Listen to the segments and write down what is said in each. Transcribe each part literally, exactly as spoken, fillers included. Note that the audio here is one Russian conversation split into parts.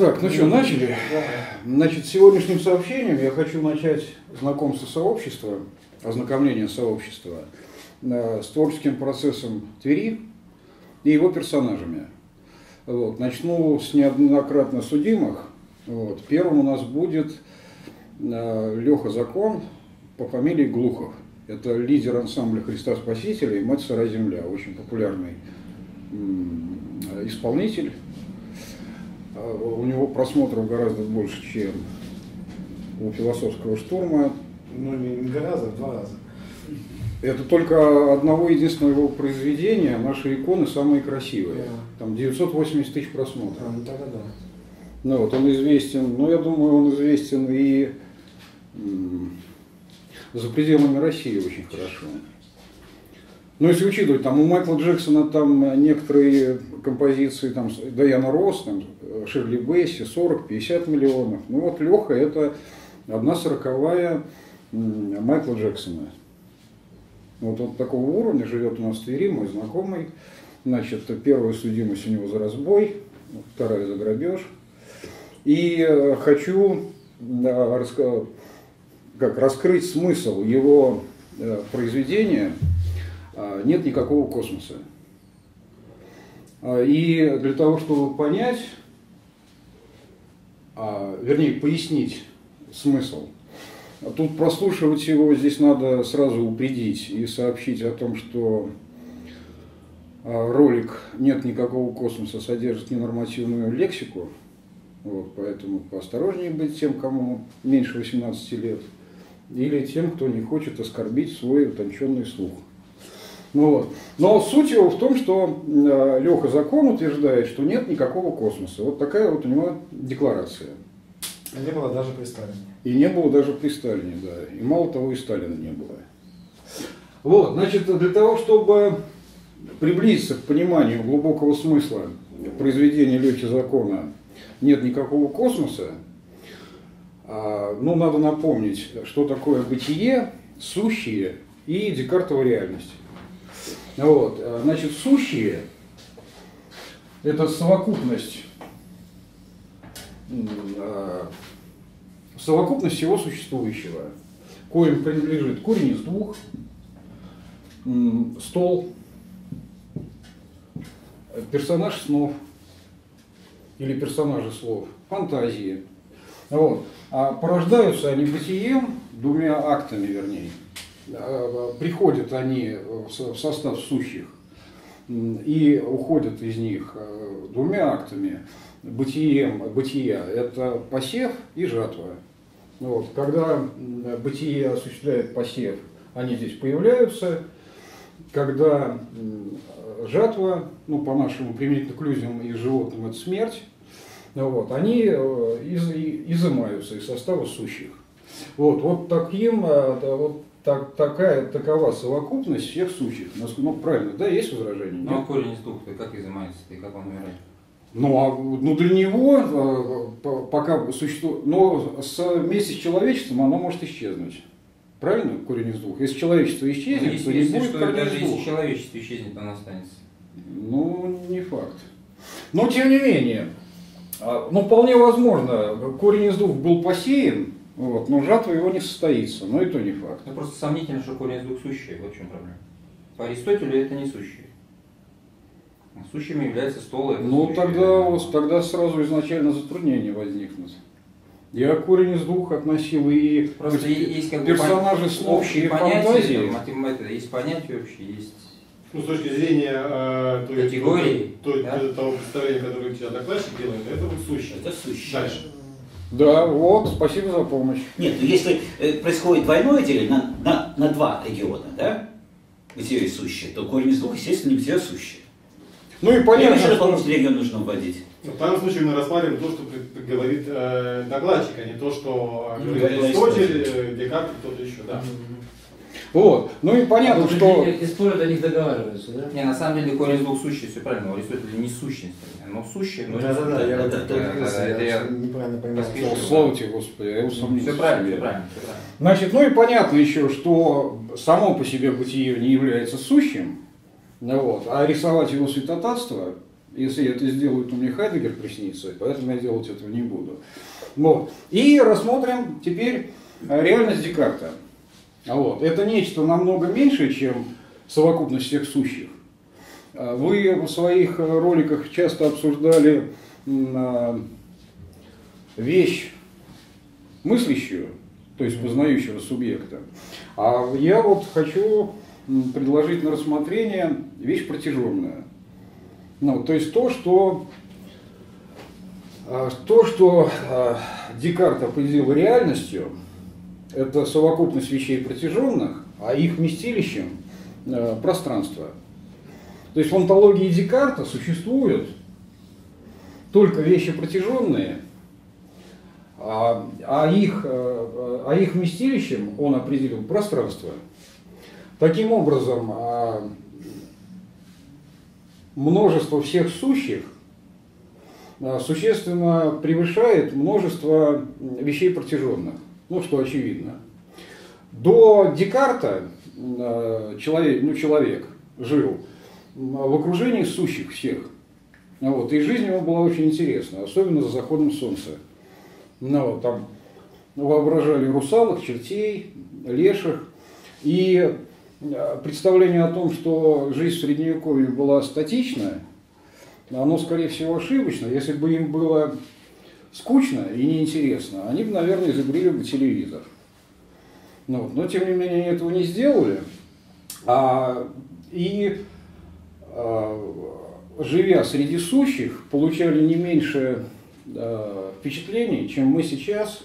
Так, ну что, начали? Значит, сегодняшним сообщением я хочу начать знакомство сообщества, ознакомление сообщества э, с творческим процессом Твери и его персонажами. Вот. Начну с неоднократно судимых. Вот. Первым у нас будет э, Леха Закон по фамилии Глухов. Это лидер ансамбля Христа Спасителя и Мать Сыра Земля, очень популярный э, исполнитель. У него просмотров гораздо больше, чем у «Философского штурма». Ну, не гораздо, в два раза. Это только одного единственного его произведения, наши иконы самые красивые. Да. Там девятьсот восемьдесят тысяч просмотров. А, ну, тогда да. Ну, вот он известен, ну, я думаю, он известен и за пределами России очень хорошо. Но если учитывать, там у Майкла Джексона там некоторые композиции, там Дайана Росс, там, Ширли Бейси, сорок-пятьдесят миллионов. Ну вот Леха — это одна сороковая Майкла Джексона. Вот он такого уровня, живет у нас в Твери, мой знакомый. Значит, первая судимость у него за разбой, вторая за грабеж. И хочу как, раскрыть смысл его произведения «Нет никакого космоса». И для того, чтобы понять, вернее, пояснить смысл, тут прослушивать его здесь надо сразу упредить и сообщить о том, что ролик «Нет никакого космоса» содержит ненормативную лексику, вот, поэтому поосторожнее быть тем, кому меньше восемнадцати лет, или тем, кто не хочет оскорбить свой утонченный слух. Ну вот. Но суть его в том, что э, Леха Закон утверждает, что нет никакого космоса. Вот такая вот у него декларация. И не было даже при Сталине. И не было даже при Сталине, да. И мало того, и Сталина не было. Вот, значит, для того, чтобы приблизиться к пониманию глубокого смысла произведения Лехи Закона «Нет никакого космоса», э, ну, надо напомнить, что такое бытие, сущие и декартова реальность. Вот, значит, сущие – это совокупность, совокупность всего существующего, коим принадлежит корень из двух, стол, персонаж снов или персонажи слов, фантазии. Вот. А порождаются они бытием, двумя актами, вернее. Приходят они в состав сущих и уходят из них двумя актами бытием, бытия. Это посев и жатва. Вот. Когда бытие осуществляет посев, они здесь появляются. Когда жатва, ну, по-нашему применительно к людям и животным, это смерть, вот, они из, изымаются из состава сущих. Вот, вот таким... Вот, Так, такая, такова совокупность всех сущих. Ну, правильно, да, есть возражение? Ну, а корень из двух, как изымается, и как он умирает? Ну, а, ну, для него, а, пока существует, но с, вместе с человечеством оно может исчезнуть. Правильно, корень из двух? Если человечество исчезнет, ну, если, то не если, будет что, корень даже из двух. Если человечество исчезнет, оно останется. Ну, не факт. Но, тем не менее, ну, вполне возможно, корень из двух был посеян, вот, но жатва его не состоится, но и то не факт. Это просто сомнительно, что корень из двух сущие, вот в чем проблема. По Аристотелю это не сущие. Сущими являются столы. Ну тогда, вот, тогда сразу изначально затруднения возникнут. Я корень из двух относил и просто есть как бы персонажи с общей фантазией. Есть понятия общие, есть... Ну, с точки зрения э, той, категории, той, да? того представления, которое у тебя докладчик делает, это вот сущие. Это сущие. Дальше. Да, вот, спасибо за помощь. Нет, ну если э, происходит двойное деление на, на, на два региона, да, где и сущие, то корень из двух, естественно, не все сущие. Ну и понятно, что... дополнительный регион нужно вводить. В данном случае мы рассматриваем то, что говорит э, докладчик, а не то, что говорит Аристотель, Декарт и кто-то еще, да. Mm-hmm. Вот, ну и понятно, а что... История до них договаривается, да? Не, на самом деле корень из двух сущие, все правильно, у Аристотеля не сущность. Ну, сущие, но да, да, да, да, я, да, да, да, я, да, я, я неправильно понимаю. Слава тебе, Господи, я усомнился. Все правильно, все правильно. Значит, ну и понятно еще, что само по себе бытие не является сущим, вот, а рисовать его святотатство Если я это сделаю, то мне Хайдеггер приснится, поэтому я делать этого не буду. Вот. И рассмотрим теперь реальность Декарта. Вот. Это нечто намного меньше, чем совокупность всех сущих. Вы в своих роликах часто обсуждали вещь мыслящую, то есть познающего субъекта. А я вот хочу предложить на рассмотрение вещь протяженная. Ну, то есть то, что, то, что Декарт определил реальностью, это совокупность вещей протяженных, а их вместилищем пространство. То есть в онтологии Декарта существуют только вещи протяженные, а их, а их вместилищем он определил пространство. Таким образом, множество всех сущих существенно превышает множество вещей протяженных, ну что очевидно. До Декарта человек, ну, человек жил в окружении сущих всех, вот, и жизнь его была очень интересна, особенно за заходом солнца. Ну, там воображали русалок, чертей, леших, и представление о том, что жизнь в Средневековье была статична, оно, скорее всего, ошибочно. Если бы им было скучно и неинтересно, они бы, наверное, изобрели бы телевизор. Ну, но, тем не менее, они этого не сделали. А, и, а, живя среди сущих, получали не меньше а, впечатлений, чем мы сейчас,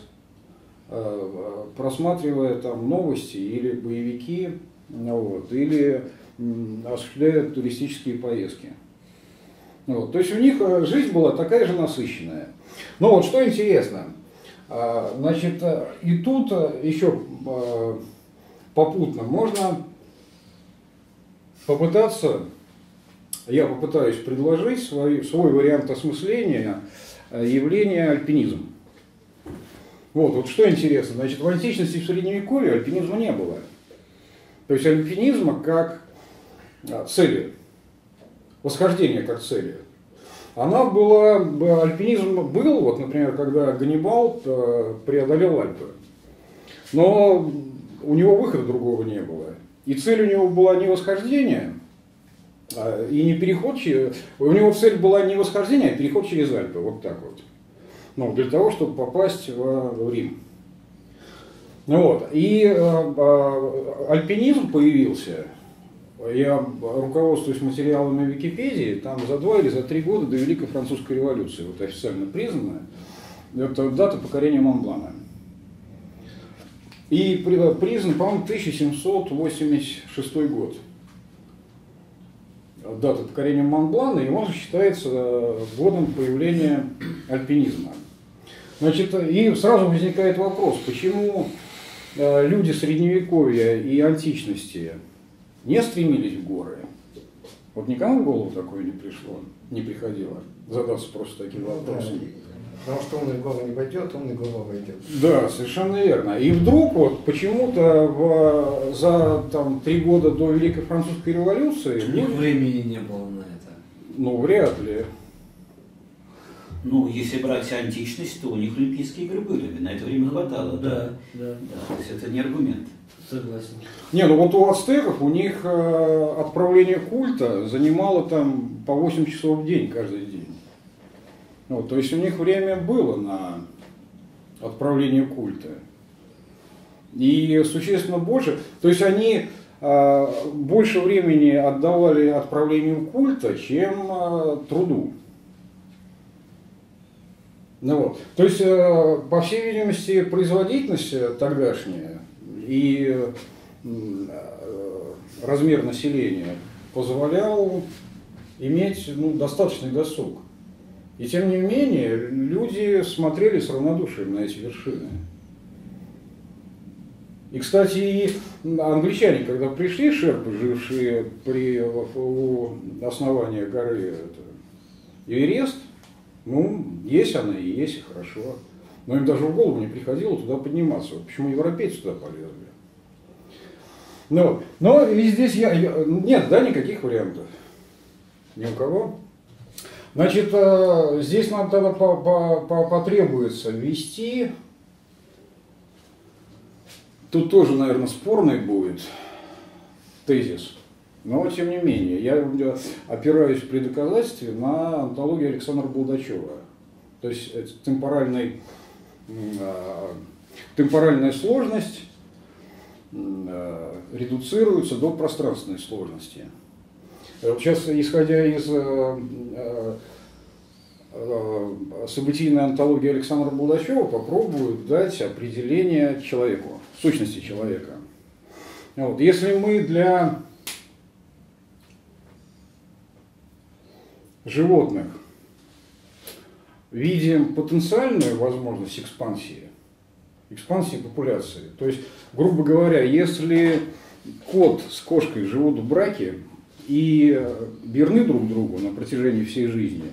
а, просматривая там новости или боевики, вот, или осуществляют туристические поездки. Вот, то есть у них жизнь была такая же насыщенная. Но вот что интересно, значит, и тут еще попутно можно попытаться, я попытаюсь предложить свой, свой вариант осмысления явления альпинизм. Вот, вот что интересно, значит, в античности и в Средневековье альпинизма не было. То есть альпинизма как цели, восхождение как цели. Она была, альпинизм был, вот, например, когда Ганнибал преодолел Альпы, но у него выхода другого не было. И цель у него была не восхождение, и не переход через... У него цель была не восхождение, а переход через Альпы, вот так вот. Ну, для того, чтобы попасть в Рим. Вот. И а, а, альпинизм появился, я руководствуюсь материалами Википедии, там за два или за три года до Великой Французской революции, вот официально признанная, это дата покорения Монблана. И признан, по-моему, тысяча семьсот восемьдесят шестой год, дата покорения Монблана, и он считается годом появления альпинизма. Значит, и сразу возникает вопрос, почему люди Средневековья и античности не стремились в горы. Вот никому в голову такое не пришло, не приходило задаться просто таким вопросом. Потому что умный в голову не пойдет, умный в голову пойдет. Да, совершенно верно. И вдруг вот почему-то за там, три года до Великой Французской революции... У них времени не было на это. Ну, вряд ли. Ну, если брать античность, то у них Олимпийские игры были, на это время хватало, да. да. да. То есть это не аргумент. Согласен. Не, ну вот у ацтеков, у них э, отправление культа занимало там по восемь часов в день, каждый день. Вот, то есть у них время было на отправление культа. И существенно больше, то есть они э, больше времени отдавали отправлению культа, чем э, труду. Ну, вот. То есть, по всей видимости, производительность тогдашняя и размер населения позволял иметь, ну, достаточный досуг. И тем не менее, люди смотрели с равнодушием на эти вершины. И, кстати, и англичане, когда пришли, шерпы, жившие при, у основания горы это, Эверест, ну, есть она и есть, и хорошо. Но им даже в голову не приходило туда подниматься. Почему европейцы туда полезли? Но, но и здесь я, я... Нет, да, никаких вариантов. Ни у кого. Значит, здесь нам тогда потребуется ввести, тут тоже, наверное, спорный будет тезис, но тем не менее, я опираюсь при доказательстве на антологию Александра Болдачёва. То есть темпоральный, темпоральная сложность редуцируется до пространственной сложности. Сейчас, исходя из событийной антологии Александра Болдачёва, попробую дать определение человеку, сущности человека. Вот. Если мы для животных видим потенциальную возможность экспансии, экспансии популяции, то есть, грубо говоря, если кот с кошкой живут в браке и верны друг другу на протяжении всей жизни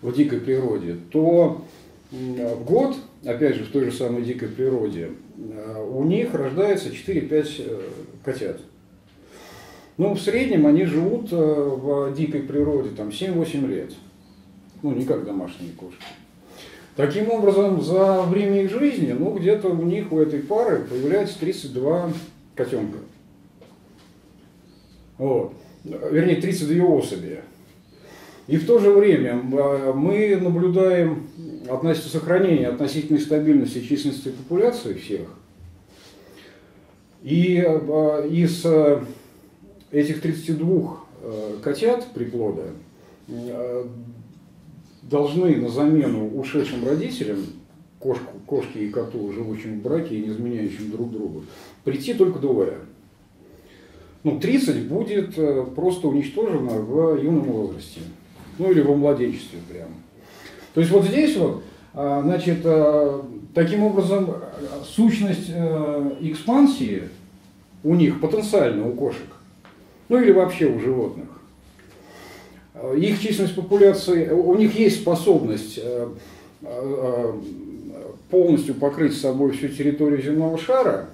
в дикой природе, то в год, опять же в той же самой дикой природе, у них рождается четыре-пять котят. Ну, в среднем они живут в дикой природе там семь-восемь лет. Ну, не как домашние кошки. Таким образом, за время их жизни, ну, где-то у них, у этой пары, появляется тридцать два котенка. Вот. Вернее, тридцать две особи. И в то же время мы наблюдаем относительно сохранения относительной стабильности численности популяции всех. И из этих тридцати двух котят приплода должны на замену ушедшим родителям, кошку, кошке и коту, живущим в браке и не изменяющим друг другу, прийти только двое. Ну, тридцать будет просто уничтожено в юном возрасте. Ну, или во младенчестве прям. То есть вот здесь вот, значит, таким образом сущность экспансии у них потенциально, у кошек, ну или вообще у животных. Их численность популяции, у них есть способность полностью покрыть собой всю территорию земного шара,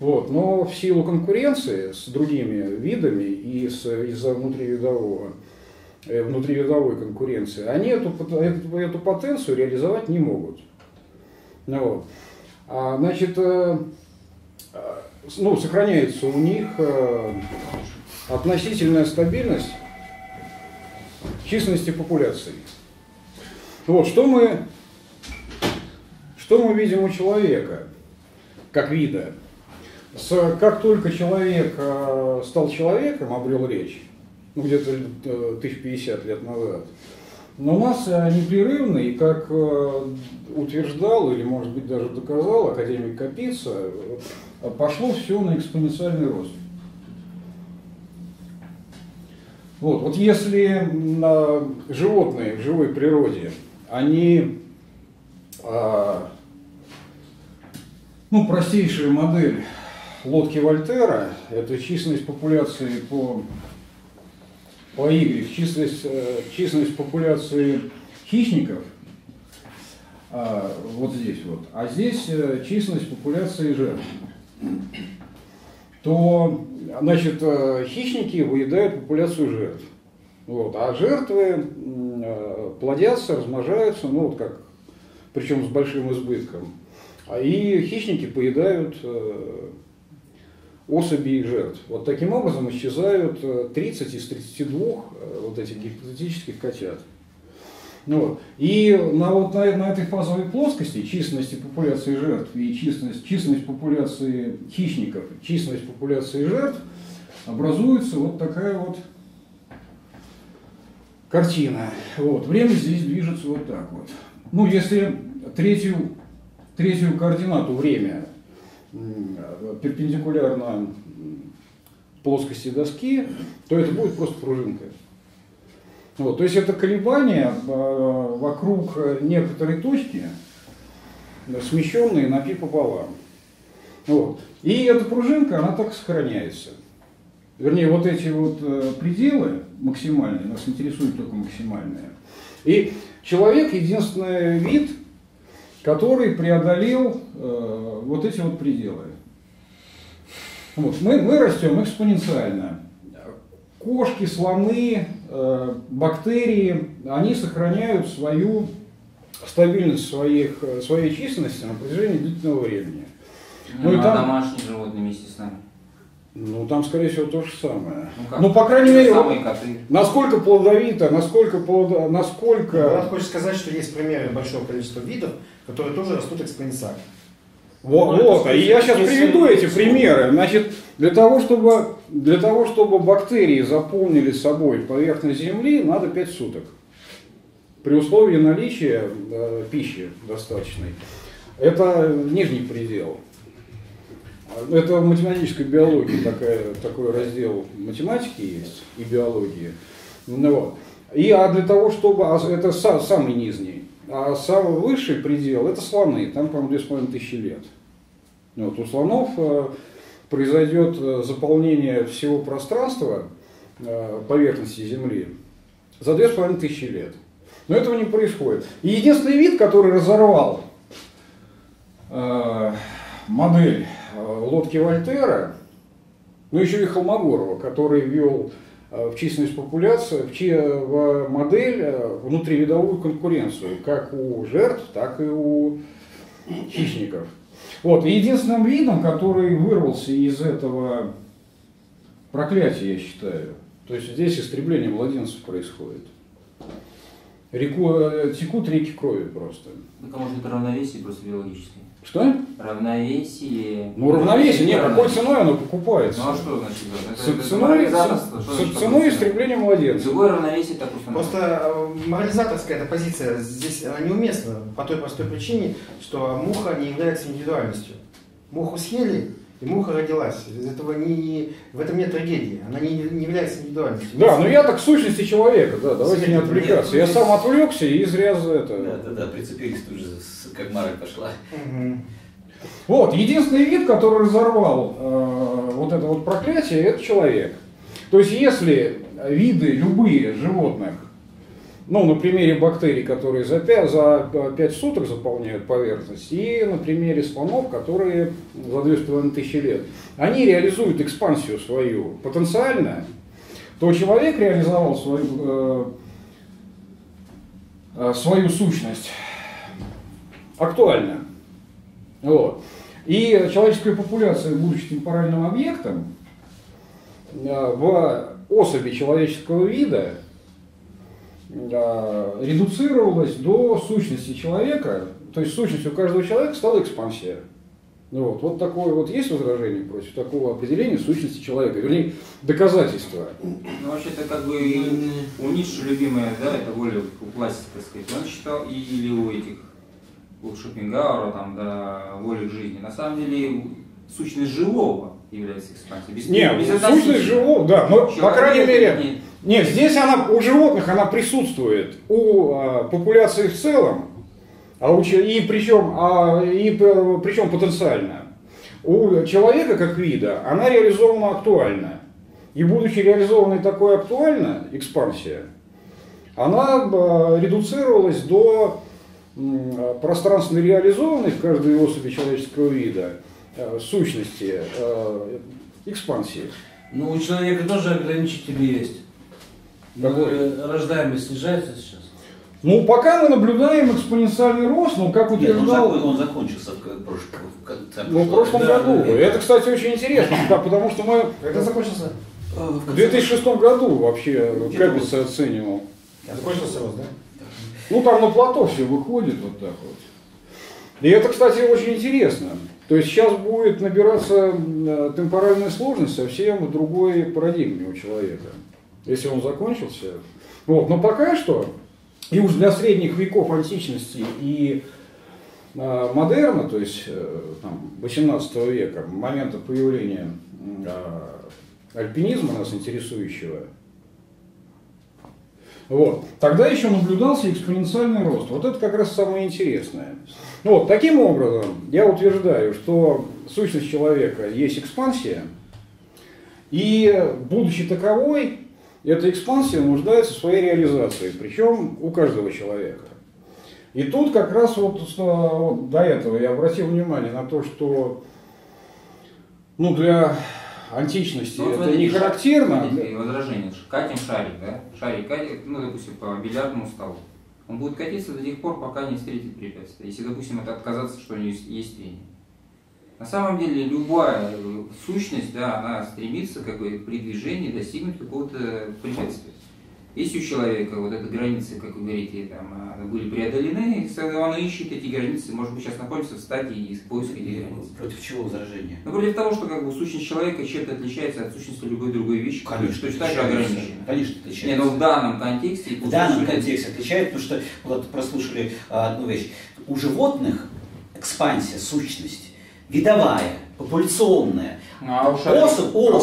вот, но в силу конкуренции с другими видами и из-за внутривидового, внутривидовой конкуренции, они эту, эту, эту потенцию реализовать не могут. Вот. А, значит, ну, сохраняется у них относительная стабильность численности популяции. Вот, что мы, что мы видим у человека как вида? С, как только человек стал человеком, обрел речь, ну, где-то тысяча пятьдесят лет назад, но масса непрерывно, и как утверждал, или, может быть, даже доказал академик Капица, пошло все на экспоненциальный рост. Вот, вот если животные в живой природе, они, ну, простейшая модель лодки Вольтера, это численность популяции по, по Y, численность, численность популяции хищников, вот здесь вот, а здесь численность популяции жертв, то, значит, хищники выедают популяцию жертв. Вот. А жертвы плодятся, размножаются, ну вот как, причем с большим избытком. И хищники поедают особи и жертв. Вот таким образом исчезают тридцать из тридцати двух вот этих гипотетических котят. Вот. И на, вот на, на этой фазовой плоскости численности популяции жертв и численность, численность популяции хищников, численность популяции жертв образуется вот такая вот картина. Вот. Время здесь движется вот так вот. Ну, если третью, третью координату время перпендикулярно плоскости доски, то это будет просто пружинка. Вот, то есть это колебания вокруг некоторой точки, смещенные на пи пополам. Вот. И эта пружинка, она так и сохраняется. Вернее, вот эти вот пределы максимальные, нас интересуют только максимальные. И человек — единственный вид, который преодолел вот эти вот пределы. Вот. Мы, мы растем экспоненциально. кошки, слоны, э, бактерии, они сохраняют свою стабильность своих, своей численности на протяжении длительного времени. Ну, ну и а там... домашние животные вместе с нами. Ну, там, скорее всего, то же самое. Ну, как? Ну по крайней мере, самые коты. Насколько плодовито, насколько... Плодо... насколько... Ну, я хочу сказать, что есть примеры большого количества видов, которые тоже растут экспоненциально. Вот, ну, вот. И я сейчас приведу эти примеры. Значит, для того, чтобы, для того, чтобы бактерии заполнили собой поверхность Земли, надо пять суток. При условии наличия э, пищи достаточной. Это нижний предел. Это в математической биологии такая, такой раздел математики есть и биологии. Вот. И, а для того, чтобы... А это са, самый нижний. А самый высший предел – это слоны. Там, по-моему, две с половиной тысячи лет. Вот. У слонов э, произойдет заполнение всего пространства э, поверхности Земли за две с половиной тысячи лет. Но этого не происходит. И единственный вид, который разорвал э, модель лодки Вольтера, ну еще и Холмогорова, который ввел в численность популяции, в модель внутривидовую конкуренцию, как у жертв, так и у хищников. Вот. И единственным видом, который вырвался из этого проклятия, я считаю, то есть здесь истребление младенцев происходит. Реку, текут реки крови просто. Так а может это равновесие просто биологическое? Что? Равновесие. Ну равновесие, нет, какой ценой оно покупается? Ну а что значит? Это, ценой, это с ценой истребления младенцев. Другое равновесие так установлено. Просто морализаторская эта позиция здесь она неуместна по той простой причине, что муха не является индивидуальностью. Муху съели, и муха родилась. Из этого не, в этом нет трагедии. Она не, не является индивидуальностью. Да, но я так в сущности человека, да, давайте не отвлекаться. Я сам отвлекся и зря за это. Да, да, да, прицепились тут же, как Мара пошла. Угу. Вот, единственный вид, который разорвал э, вот это вот проклятие, это человек. То есть, если виды любые животных, ну, на примере бактерий, которые за пять суток заполняют поверхность, и на примере слонов, которые за две с половиной тысячи лет, они реализуют экспансию свою потенциально, то человек реализовал свою, э, свою сущность актуально. Вот. И человеческая популяция, будучи темпоральным объектом, в особи человеческого вида редуцировалась до сущности человека, то есть сущностью каждого человека стала экспансия. Вот, вот такое вот есть возражение против такого определения сущности человека, вернее, доказательства. Ну, вообще-то, как бы у Ницше любимое, да, это более у пластика, так сказать, он считал, или у этих, у Шопенгауэра, там, да, воли к жизни. На самом деле, сущность живого является экспансией. Без, нет, без сущность живого, да, но, человек, по крайней мере... Нет. Нет, здесь она у животных она присутствует, у а, популяции в целом, а у, и причем а, и причем потенциально. У человека как вида она реализована актуально, и будучи реализованной такой актуально экспансия, она а, редуцировалась до а, пространственной реализованной в каждой особи человеческого вида а, сущности а, экспансии. Но у человека тоже ограничители есть. Рождаемость снижается сейчас? Ну, пока мы наблюдаем экспоненциальный рост, но как утверждал... Нет, он закончился в прошлом, ну, в прошлом да, году. Да, это, кстати, очень интересно, да, потому что мы... Это закончился? В две тысячи шестом году вообще Капица оценивал. Закончился рост, да? Ну, там на плато все выходит вот так вот. И это, кстати, очень интересно. То есть сейчас будет набираться темпоральная сложность совсем в другой парадигме у человека. Если он закончился. Вот. Но пока что, и уж для средних веков античности и э, модерна, то есть э, там, восемнадцатого века, момента появления э, альпинизма, нас интересующего, вот, тогда еще наблюдался экспоненциальный рост. Вот это как раз самое интересное. Вот, таким образом, я утверждаю, что сущность человека есть экспансия, и будучи таковой, эта экспансия нуждается в своей реализации, причем у каждого человека. И тут как раз вот, вот до этого я обратил внимание на то, что ну, для античности, ну, вот это смотрите, не характерно. Смотрите, возражение. Катим шарик, да? Шарик катит, ну, допустим, по бильярдному столу. Он будет катиться до тех пор, пока не встретит препятствия. Если, допустим, это отказаться, что у него есть трение. На самом деле любая сущность, да, она стремится как бы, при движении достигнуть какого-то препятствия. Если у человека вот эти границы, как вы говорите, там, были преодолены, он ищет эти границы, может быть, сейчас находится в стадии поиска этих границ. Против чего возражение? Ну, против того, что как бы, сущность человека чем-то отличается от сущности любой другой вещи, конечно, что также ограничена. Конечно, отличается. Не, но в данном контексте... В данном контексте отличает, потому что, вот прослушали одну вещь, у животных экспансия, сущность, видовая, популяционная. Ну, а у шарика, особь, особь, а у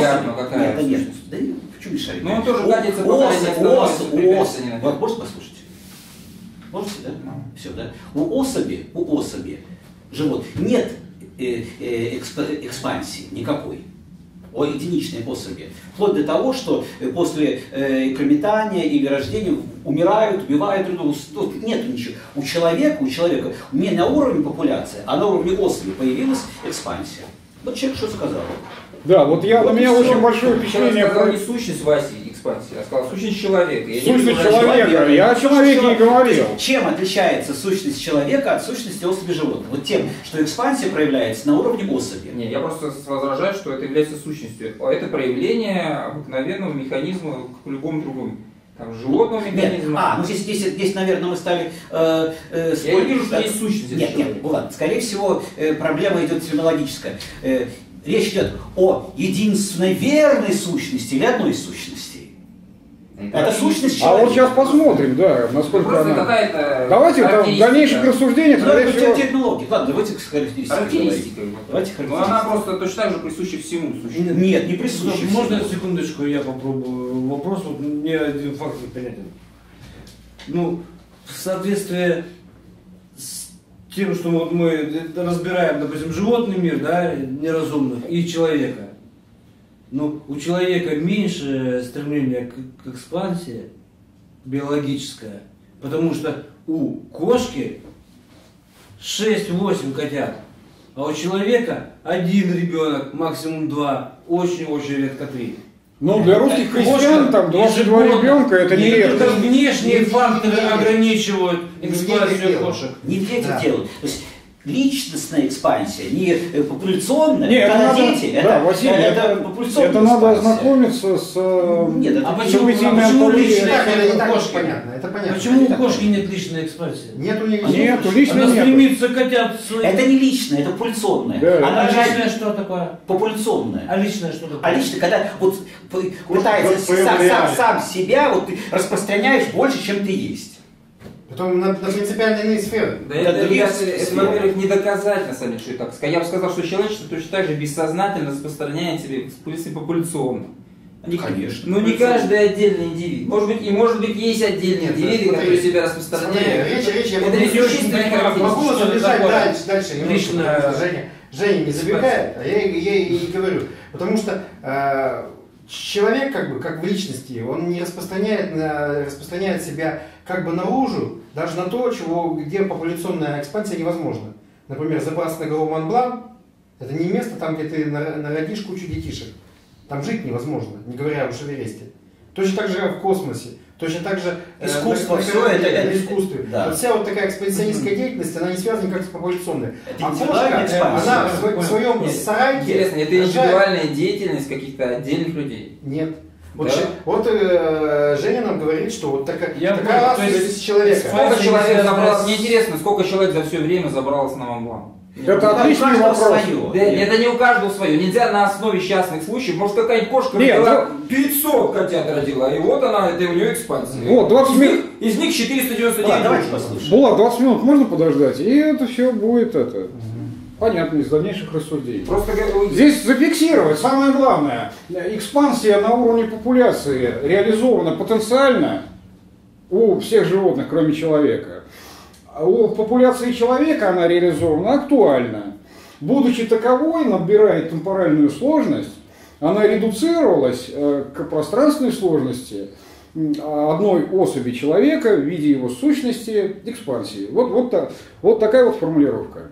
шарика какая нет, нет, да нет, почему не шарик? Ну он тоже гадится по крайней мере. Вот можете послушать? Можете, да? Ну. Все, да? У особи, у особи живот нет э, э, эксп, экспансии никакой. О единичной особи. Вплоть до того, что после э, крометания или рождения умирают, убивают друг друга. Нет ничего. У человека, у человека не на уровне популяции, а на уровне особи появилась экспансия. Вот человек что сказал. Да, вот я вот на меня все. Очень большое впечатление. Я сказал не сущность Васи экспансии, а сказал сущность человека. Я сущность человека. человека. Я о человеке не говорил. Чем отличается сущность человека от сущности особи животных? Вот тем, что экспансия проявляется на уровне особи. Нет, я просто возражаю, что это является сущностью. Это проявление обыкновенного механизма к любому другому. Там животного механизма. А, ну здесь, здесь, здесь наверное, мы стали... Э, э, я вижу, что есть сущность. Нет, нет, ладно. Скорее всего, э, проблема идет терминологическая. Э, речь идет о единственной верной сущности или одной из сущностей. Это, это сущность человека. А вот сейчас посмотрим, да, насколько она... -то давайте в дальнейших да. рассуждениях... Ну, это всего... терминология. Ладно, давайте к характеристикам. Но она просто точно так же присуща всему. Нет, не присуща. Ну, можно секундочку я попробую вопрос? Вот мне один факт непонятен. Ну, в соответствии с тем, что вот мы разбираем, допустим, животный мир, да, неразумных, и человека. Но у человека меньше стремления к экспансии биологическое, потому что у кошки шесть-восемь котят, а у человека один ребенок, максимум два, очень-очень редко три. Но для русских христиан там двадцать два ребенка это не редко. Это внешние факторы ограничивают экспансию кошек. Не дети делают. Личностная экспансия, не популяционная, не, это, надо, дети, да, это, Василий, это, это популяционная это надо экспансия. Ознакомиться с... Нет, это а почему, почему личная экспансия? Почему у кошки нет личной экспансии? Нет, у нее нет. Она стремится котят... Это не личное, это популяционное. Да, она а личное что такое? Популяционное. А личное что такое? А личное, когда вот пытается сам, сам, сам себя, вот ты распространяешь больше, чем ты есть. Потом на, на принципиально иные сферы. Да, это, это, это, это во-первых, не доказать, на самом деле, что это так сказать. Я бы сказал, что человечество точно так же бессознательно распространяет себе популяционно. Конечно. Но не каждый отдельный индивид. Может быть, и может быть есть отдельные нет, индивиды, да, которые себя распространяют. Речь, речь, я это вещественная характеристика. Дальше, лично Женя, Женя не забегает, а я ей и говорю. Потому что... Э человек, как бы, как в личности, он не распространяет, на, распространяет себя как бы наружу, даже на то, чего, где популяционная экспансия невозможна. Например, забраться на гору Монблан, это не место, там, где ты народишь кучу детишек. Там жить невозможно, не говоря о Эвересте. Точно так же, как в космосе. Точно так же... Искусство, все это... это искусство. Да. Вот вся вот такая экспансионистская деятельность, она не связана никак с популяционной. А кошка, она в своем нет. сарайке... Интересно, это индивидуальная деятельность каких-то отдельных людей? Нет. Вот, да? че, вот э, Женя нам говорит, что вот такая, такая раса из человека. Сколько человек забралось... Мне интересно, сколько человек за все время забралось на Монблан? Нет, это отличный вопрос. Да, это не у каждого свое. Нельзя на основе частных случаев. Может, какая-нибудь кошка нет, родила пятьсот котят родила, и вот она, это у нее экспансия. Вот, двадцать из, ми... них, из них четыреста девяносто девять. А, давайте послушаем. Булат, двадцать минут можно подождать, и это все будет это. Угу. Понятно, из дальнейших рассуждений. Просто здесь зафиксировать, самое главное, экспансия на уровне популяции реализована потенциально у всех животных, кроме человека. У популяции человека она реализована актуально. Будучи таковой, набирает темпоральную сложность, она редуцировалась к пространственной сложности одной особи человека в виде его сущности, экспансии. Вот, вот, вот такая вот формулировка.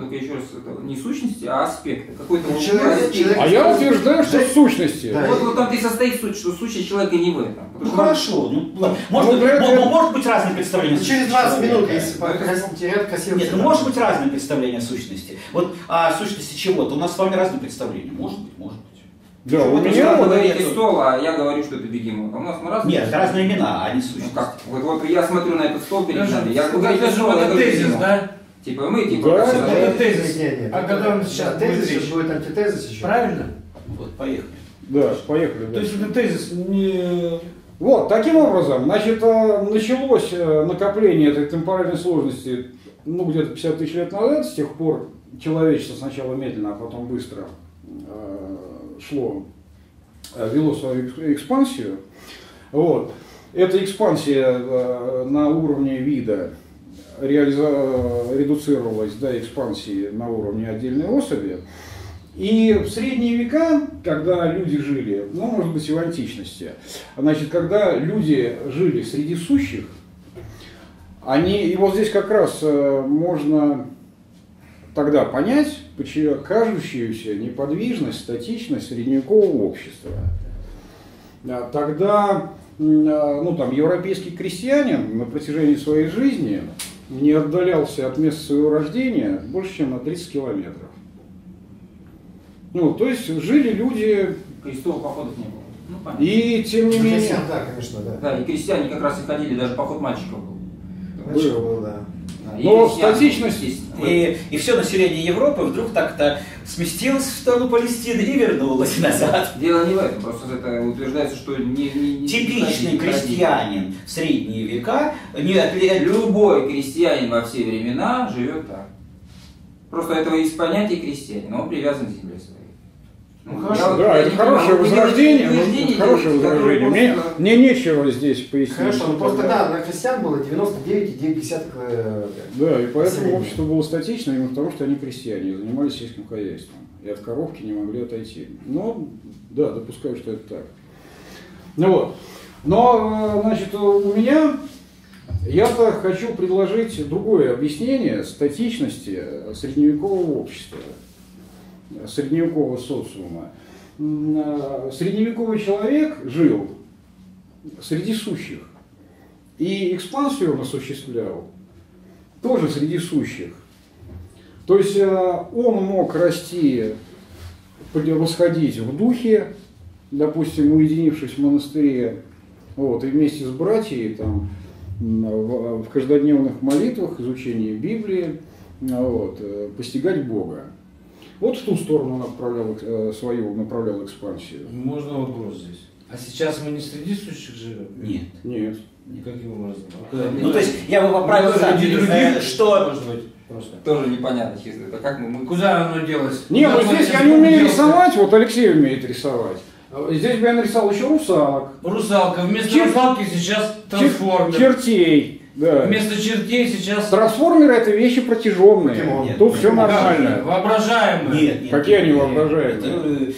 Ну, еще раз, это не сущности, а аспекты. Какой-то вот человек, человек, а я утверждаю, что сущности. Да. Вот, вот там и состоит суть, что сущность человека не в этом. Ну, хорошо. Ну, ну, может, ну, ну, ну, может быть разные представления. Через двадцать минут, если потерять кассету. Нет, ну, может быть разные представления о сущности. Вот о сущности чего-то. У нас с вами разные представления. Может быть, может быть. Да, у меня вы говорите стол, а я говорю, что это бегемот. А у нас мы разные. Нет, это разные имена, а не сущности. Ну, вот, вот я смотрю на этот стол перед нами. Я говорю, тезис, да? Типа мы, типа, да, это, это тезис. Нет, нет, а когда он сейчас да, тезис, тезис будет антитезис еще. Правильно? Вот, поехали. Да, поехали. Да. То есть это тезис не... Вот, таким образом, значит, началось накопление этой темпоральной сложности, ну, где-то пятьдесят тысяч лет назад, с тех пор человечество сначала медленно, а потом быстро шло, вело свою экспансию. Вот. Эта экспансия на уровне вида Реализа... редуцировалась до экспансии на уровне отдельной особи. И в средние века, когда люди жили, ну, может быть, и в античности, значит, когда люди жили среди сущих, они, и вот здесь как раз можно тогда понять, почему кажущуюся неподвижность, статичность средневекового общества. Тогда, ну, там, европейский крестьянин на протяжении своей жизни не отдалялся от места своего рождения больше, чем на тридцать километров. Ну, то есть жили люди... Крестовых походов не было. Ну, понятно. И тем не менее... Крестьян, да, конечно, да. Да, и крестьяне как раз и ходили, даже поход мальчиков был. Мальчиков был, да. И но статичность... И, и все население Европы вдруг так-то сместилось в сторону Палестины и вернулось назад. Дело не в этом, просто это утверждается, что не... не, не типичный не крестьянин в средние века... Не отли... Любой крестьянин во все времена живет так. Просто этого есть понятие крестьянин, он привязан к земле своей. Ну, хорошо, да, это хорошее возрождение. Хорошее возрождение. Мне, мне нечего здесь пояснить. Хорошо, ну просто да, на крестьян было девяносто девять и девять десятых процента. Да, и поэтому общество было статично, именно потому что они крестьяне, занимались сельским хозяйством. И от коровки не могли отойти. Но, да, допускаю, что это так. Ну вот. Но, значит, у меня... Я-то хочу предложить другое объяснение статичности средневекового общества, средневекового социума. Средневековый человек жил среди сущих и экспансию он осуществлял тоже среди сущих. То есть он мог расти, восходить в духе, допустим, уединившись в монастыре, вот, и вместе с братьями там, в каждодневных молитвах, изучении Библии, вот, постигать Бога. Вот в ту сторону он отправлял, свою направлял экспансию. Можно вопрос здесь? А сейчас мы не среди сущих живем? Нет. Нет. Никаким образом. А ну, то есть, я бы поправил сам, что... Может быть, просто. Тоже непонятно, честно. А как мы... Куда оно делось? Нет, вот здесь я не умею рисовать, вот Алексей умеет рисовать. Здесь бы я нарисовал еще русалок. Русалка. Вместо Чер... русалки сейчас трансформер. Чер... Чертей. Да. Вместо чертей сейчас... Трансформеры это вещи протяженные. Нет, тут нет, все нормально. Воображаемые. Нет, нет, какие нет, они нет, воображаемые? Нет,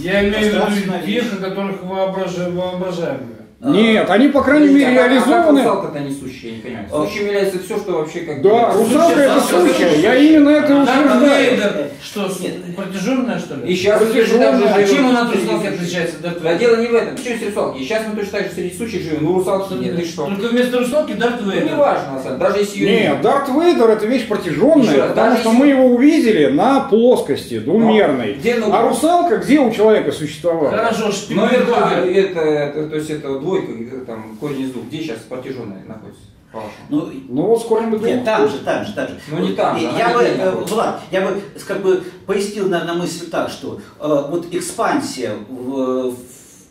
я имею в виду вещи, которых воображ... воображаемые. Нет, они, по крайней мере, реализованы. А русалка-то не сущая, я не понимаю. Сущим является все, что вообще как... Да, русалка это сущая, я именно это утверждаю. Что, протяженная, что ли? И сейчас протяженная. А чем она от русалки отличается? Да дело не в этом. Почему с русалки? Сейчас мы точно так же среди сущих живем, но русалки нет, ты что? Только вместо русалки Дарт Вейдер. Ну, не важно, на самом деле, даже если ее... Нет, Дарт Вейдер это вещь протяженная, потому что мы его увидели на плоскости, двумерной. А русалка где у человека существовала? Хорошо, шпион. То есть это двойка, там, корень из двух, где сейчас протяженная находится? Ну, ну вот скоро мы думаем. Нет, там же, там же, там же. Ну не там же, я бы, э, Влад, я бы, как бы, пояснил, наверное, мысль так, что э, вот экспансия, в, в,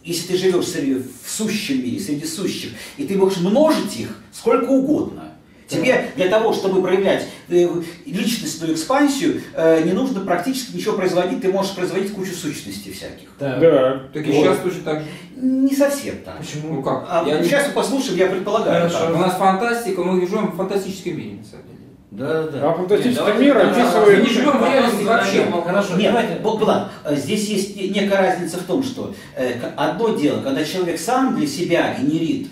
если ты живешь среди, в сущем мире, среди сущих, и ты можешь множить их сколько угодно. Тебе для того, чтобы проявлять личностную экспансию, не нужно практически ничего производить, ты можешь производить кучу сущностей всяких. Да. Да. Так и вот. Сейчас тоже так же? Не совсем так. Почему? Ну как? А я сейчас не... послушаем, я предполагаю. У нас фантастика, мы живем в фантастическом мире, на самом деле. Да, да. А фантастический мир описывает... Мы не живем в реальности вообще. Хорошо. Нет, Богдан, здесь есть некая разница в том, что одно дело, когда человек сам для себя генерит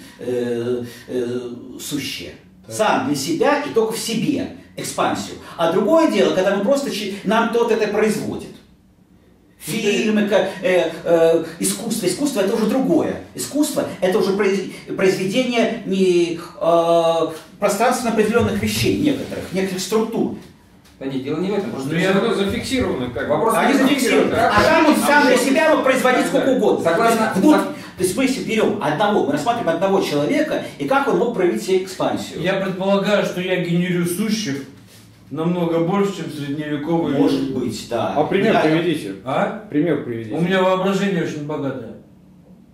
сущее, сам для себя и только в себе. экспансию. А другое дело, когда мы просто нам кто-то это производит. Фильмы, э, э, искусство. Искусство – это уже другое. Искусство – это уже произведение не, э, пространственно определенных вещей некоторых, некоторых структур. Да нет, дело не в этом. Просто я говорю, зафиксировано. Как? Вопрос они зафиксированы. А там он сам для себя мог производить сколько угодно. Согласно. То есть мы берем одного, мы рассматриваем одного человека и как он мог проявить себе экспансию. Я предполагаю, что я генерю сущих намного больше, чем средневековые. Может люди. Быть, да. А пример да, приведите. А? Пример приведите. У меня воображение очень богатое.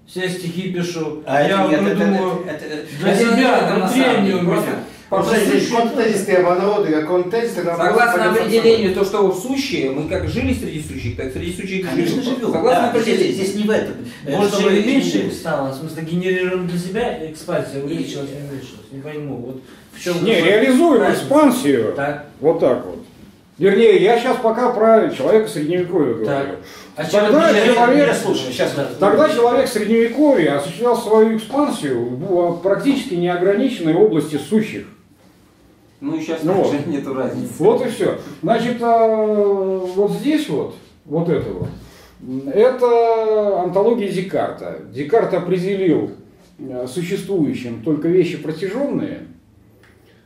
Все стихи пишу. А я это, придумаю это, это, это, для это, себя, это, это, внутри у меня. Контезисты обороты, а контезисты наоборот. Согласно определению, то, что сущие, мы как жили среди сущих, так среди сущих конечно живем. Согласно да, определению. Здесь, здесь не в этом. Может, и меньше стало, в смысле, генерируем для себя экспансию, увеличилось, не уменьшилось. Не пойму. Вот в чем не, реализуем правильно. Экспансию. Так. Вот так вот. Вернее, я сейчас пока про человека средневековья говорю. Так. А тогда человек, человек, слушаю, сейчас, тогда человек средневековья осуществлял свою экспансию в практически неограниченной области сущих. Ну и сейчас ну, уже нету разницы. Вот и все. Значит, а, вот здесь вот, вот это вот, это антология Декарта. Декарт определил существующим только вещи протяженные.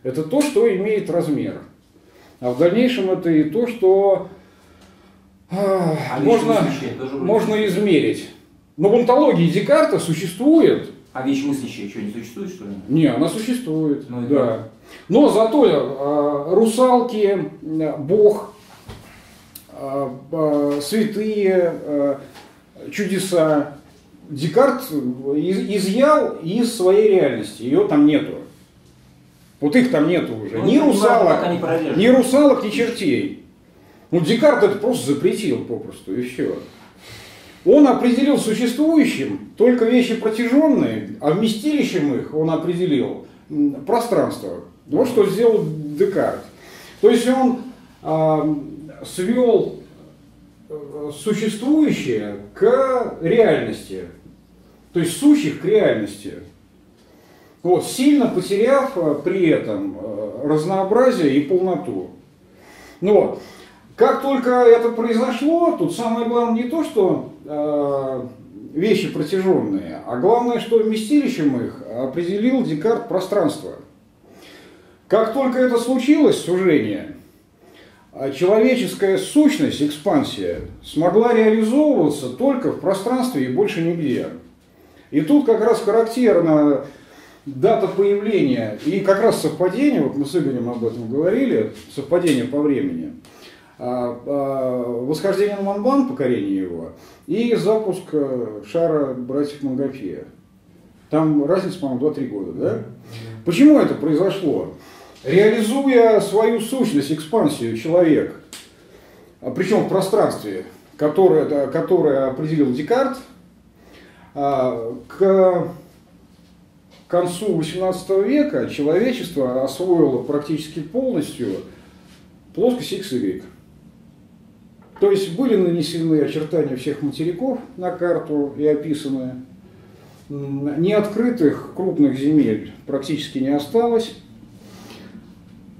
Это то, что имеет размер. А в дальнейшем это и то, что а можно, можно измерить. Но в антологии Декарта существует. А вещь мыслящая что, не существует, что ли? Не, она существует, ну, да. Но зато э, русалки, э, бог, э, э, святые, э, чудеса Декарт из, изъял из своей реальности. Ее там нету. Вот их там нету уже. Ну, ни русалок, ни русалок, ни чертей. Ну, Декарт это просто запретил попросту, и все. Он определил существующим только вещи протяженные, а вместилищем их он определил пространство. Вот что сделал Декарт. То есть он э, свел существующее к реальности, то есть сущих к реальности. Вот, сильно потеряв при этом разнообразие и полноту. Ну, вот. Как только это произошло, тут самое главное не то, что э, вещи протяженные, а главное, что вместилищем их определил Декарт пространство. Как только это случилось, сужение, человеческая сущность, экспансия, смогла реализовываться только в пространстве и больше нигде. И тут как раз характерно дата появления и как раз совпадение, вот мы с Игорем об этом говорили, совпадение по времени, восхождение на Монблан, покорение его, и запуск шара братьев Монгольфье. Там разница, по-моему, два-три года, да? Почему это произошло? Реализуя свою сущность, экспансию, человек, причем в пространстве, которое, которое определил Декарт, к концу восемнадцатого века человечество освоило практически полностью плоскость икс игрек. То есть были нанесены очертания всех материков на карту и описаны. Неоткрытых крупных земель практически не осталось.